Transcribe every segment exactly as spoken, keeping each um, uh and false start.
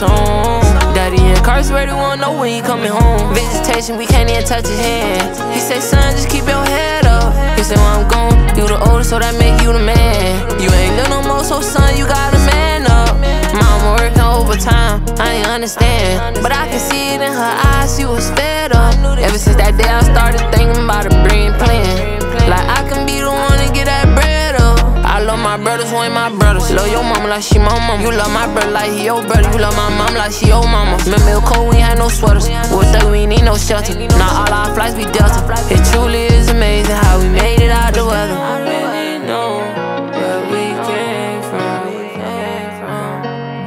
soon. Daddy incarcerated, won't know when he coming home. Visitation, we can't even touch his hand. He said, son, just keep your head up. He said, well, I'm gone, you the oldest, so that make you the man. You ain't little no more, so son, you gotta man up. Mama working overtime, I ain't understand, but I can see it in her eyes, she was fed up. Ever since that day I started thinking about a dream plan, like I can be the one to get that bread up. I love my brothers who ain't my brothers. Love your mama like she my mama. You love my brother like he your brother. You love my mama like she your mama. Remember it was cold, we ain't had no sweaters. We was stuck, we ain't need no shelter. Now all our flights we delta. It truly is amazing how we made it out the weather. I really know where we came from.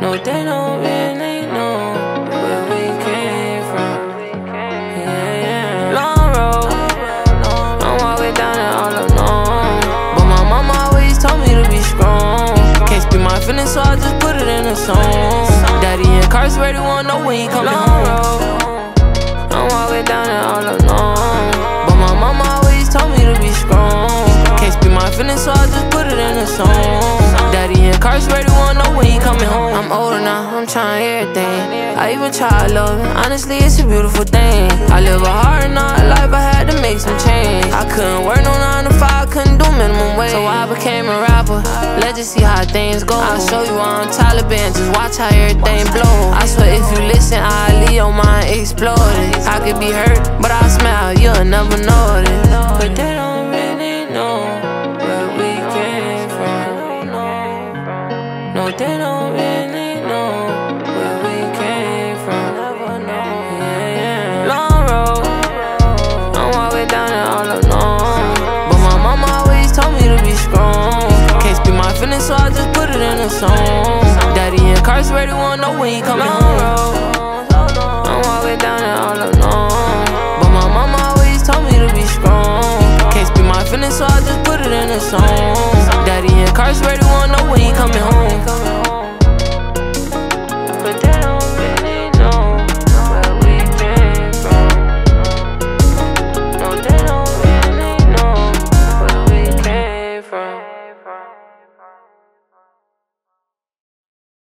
No, they don't really know where we came from. Yeah, yeah. Long road, I'm walking down it all alone. But my mama always told me to be strong. Can't speak my feelings, so I just put it in a song. Daddy incarcerated, won't know when he coming home. Long road, I'm walking down it all alone. But my mama always told me to be strong. Can't speak my feelings, so I just put it in a song. Daddy incarcerated, won't know when he coming home. I'm older now, I'm trying everything. I even tried loving, honestly, it's a beautiful thing. I live a hard and hard life, I had to make some change. I couldn't work no nine to five, couldn't do minimum wage. So I became a rapper, let's just see how things go. I'll show you why I'm Taliban, just watch how everything blow. I swear if you listen, I'll leave your mind exploding. I could be hurt, but I smile, you'll never notice. But they don't really know where we came from. No, they don't really know where we came from. Yeah, yeah. Long road, I'm walking down it all alone. But my mama always told me to be strong. Can't speak my feelings, so I just put it in a song. Daddy incarcerated, won't know when he coming home. Long road, I'm walking down it all alone. But my mama always told me to be strong. Can't speak my feelings, so I just put it in a song. Daddy incarcerated, won't know when he coming home.